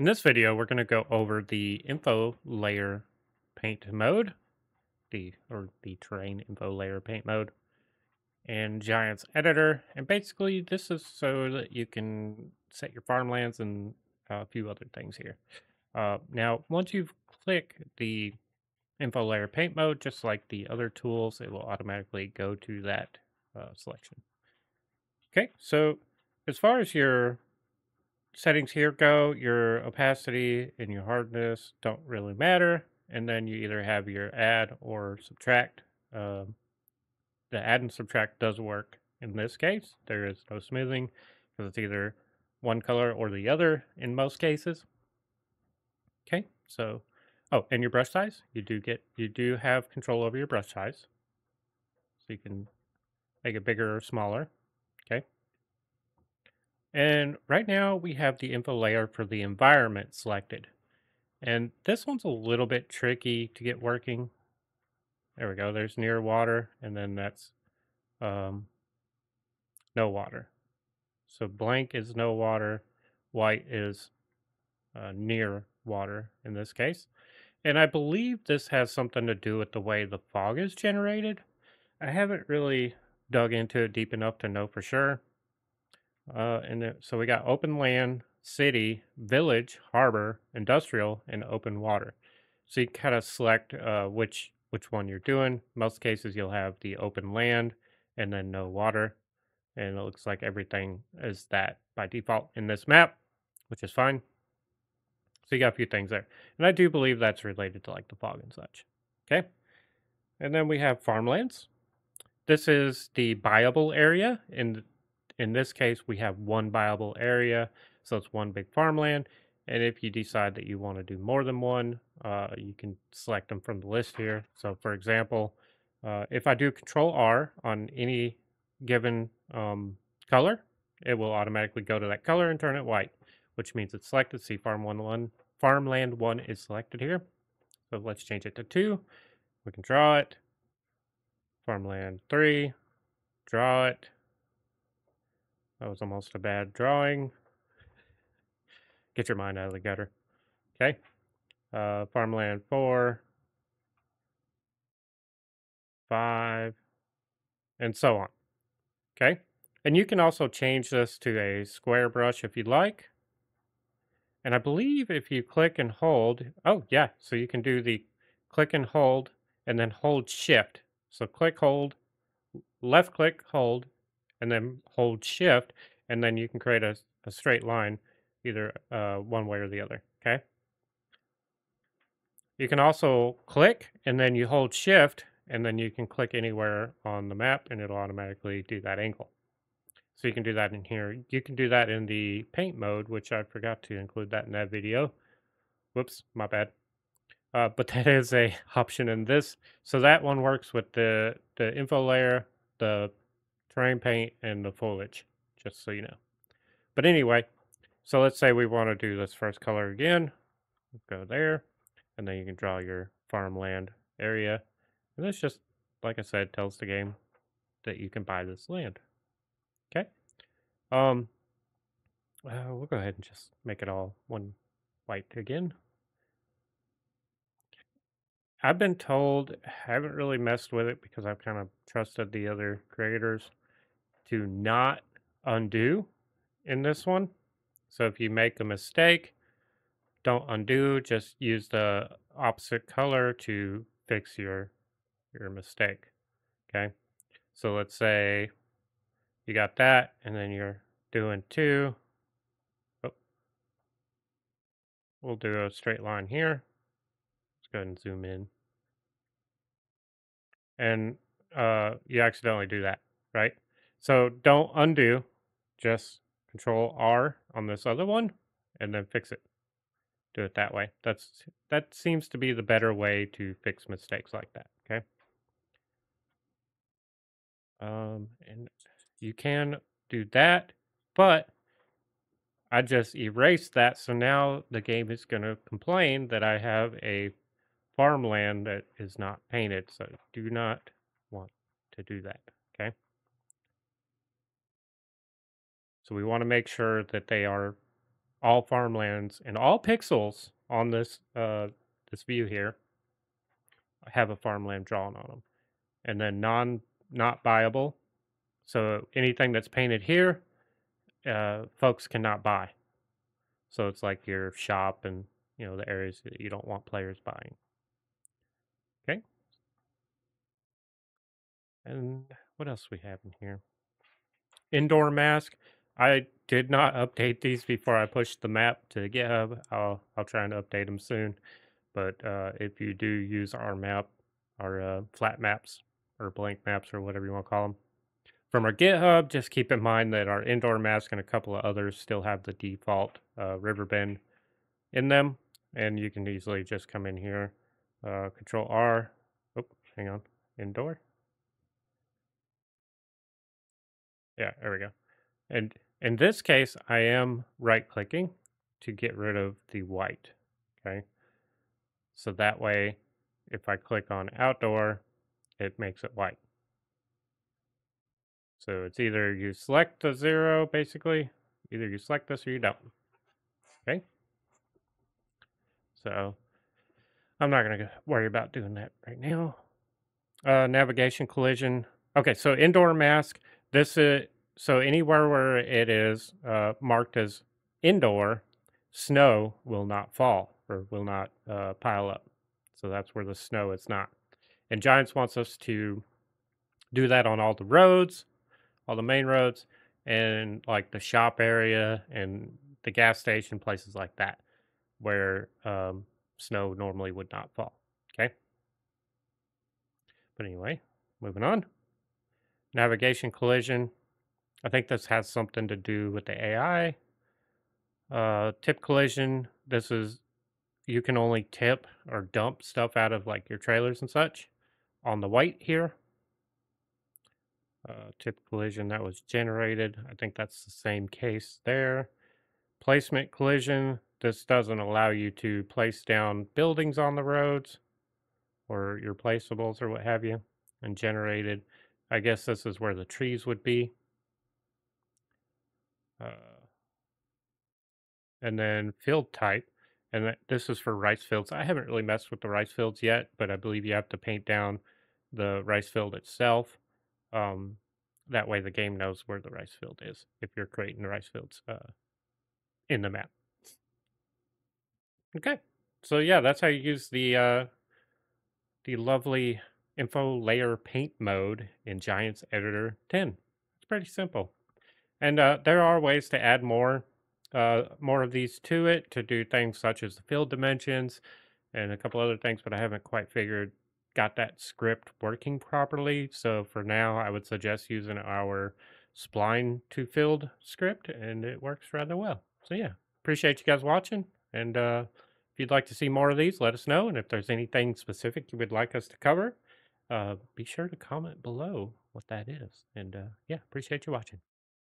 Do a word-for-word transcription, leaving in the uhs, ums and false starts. In this video, we're going to go over the info layer paint mode, the or the terrain info layer paint mode, and Giants Editor. And basically, this is so that you can set your farmlands and a few other things here. Uh, now, once you click the info layer paint mode, just like the other tools, it will automatically go to that uh, selection. Okay, so as far as your settings here go, your opacity and your hardness don't really matter, and then you either have your add or subtract. Um, the add and subtract does work in this case. There is no smoothing because it's either one color or the other in most cases. Okay, so oh, and your brush size, you do get you do have control over your brush size, so you can make it bigger or smaller. Okay. And right now we have the info layer for the environment selected. And this one's a little bit tricky to get working. There we go. There's near water, and then that's um, no water. So blank is no water. White is uh, near water in this case. And I believe this has something to do with the way the fog is generated. I haven't really dug into it deep enough to know for sure. Uh, and then, so we got open land, city, village, harbor, industrial, and open water. So you can kind of select uh, which which one you're doing. Most cases you'll have the open land and then no water. And it looks like everything is that by default in this map, which is fine. So you got a few things there. And I do believe that's related to like the fog and such. Okay. And then we have farmlands. This is the buyable area in In this case, we have one buyable area, so it's one big farmland. And if you decide that you want to do more than one, uh, you can select them from the list here. So, for example, uh, if I do Control R on any given um, color, it will automatically go to that color and turn it white, which means it's selected. See, farm one, one, farmland one is selected here. So let's change it to two. We can draw it. Farmland three, draw it. That was almost a bad drawing. Get your mind out of the gutter. Okay. Uh, farmland four, five, and so on. Okay. And you can also change this to a square brush if you'd like. And I believe if you click and hold, oh yeah, so you can do the click and hold and then hold shift. So click, hold, left click, hold, and then hold shift, and then you can create a, a straight line, either uh, one way or the other, okay? You can also click, and then you hold shift, and then you can click anywhere on the map, and it'll automatically do that angle. So you can do that in here. You can do that in the paint mode, which I forgot to include that in that video. Whoops, my bad. Uh, but that is a option in this. So that one works with the, the info layer, the terrain paint, and the foliage, just so you know. But anyway, so let's say we want to do this first color again. Let's go there, and then you can draw your farmland area. And this just, like I said, tells the game that you can buy this land. Okay. Um. Uh, we'll go ahead and just make it all one white again. I've been told, I haven't really messed with it because I've kind of trusted the other creators, to not undo in this one. So if you make a mistake, don't undo, just use the opposite color to fix your your mistake. Okay, so let's say you got that, and then you're doing two. Oh. We'll do a straight line here. Let's go ahead and zoom in. And uh, you accidentally do that, right? So don't undo, just Control R on this other one, and then fix it. Do it that way. That's that seems to be the better way to fix mistakes like that. Okay. Um, and you can do that, but I just erased that. So now the game is going to complain that I have a farmland that is not painted. So do not want to do that. Okay. So we want to make sure that they are all farmlands and all pixels on this uh, this view here have a farmland drawn on them. And then non not buyable. So anything that's painted here, uh, folks cannot buy. So it's like your shop and, you know, the areas that you don't want players buying. Okay. And what else we have in here? Indoor mask. I did not update these before I pushed the map to GitHub. I'll, I'll try and update them soon. But uh, if you do use our map, our uh, flat maps or blank maps or whatever you want to call them, from our GitHub, just keep in mind that our indoor mask and a couple of others still have the default uh, river bend in them. And you can easily just come in here, uh, Control R, oh, hang on, indoor. Yeah, there we go. And in this case, I am right-clicking to get rid of the white, okay? So that way, if I click on outdoor, it makes it white. So it's either you select the zero, basically, either you select this or you don't. Okay. So I'm not going to worry about doing that right now. Uh, navigation collision. Okay, so indoor mask. This is so anywhere where it is uh, marked as indoor, snow will not fall or will not uh, pile up. So that's where the snow is not. And Giants wants us to do that on all the roads, all the main roads, and like the shop area and the gas station, places like that, where um, snow normally would not fall, okay? But anyway, moving on. Navigation collision. I think this has something to do with the A I. Uh, tip collision. This is, you can only tip or dump stuff out of like your trailers and such on the white here. Uh, tip collision, that was generated. I think that's the same case there. Placement collision. This doesn't allow you to place down buildings on the roads or your placeables or what have you. And generated. I guess this is where the trees would be. Uh, and then field type. And th this is for rice fields. I haven't really messed with the rice fields yet, but I believe you have to paint down the rice field itself. Um, that way the game knows where the rice field is if you're creating the rice fields uh, in the map. Okay. So yeah, that's how you use the uh, the lovely info layer paint mode in Giants Editor ten. It's pretty simple. And uh, there are ways to add more uh, more of these to it, to do things such as the field dimensions and a couple other things, but I haven't quite figured got that script working properly. So for now, I would suggest using our spline to field script, and it works rather well. So yeah, appreciate you guys watching. And uh, if you'd like to see more of these, let us know. And if there's anything specific you would like us to cover, uh, be sure to comment below what that is. And uh, yeah, appreciate you watching.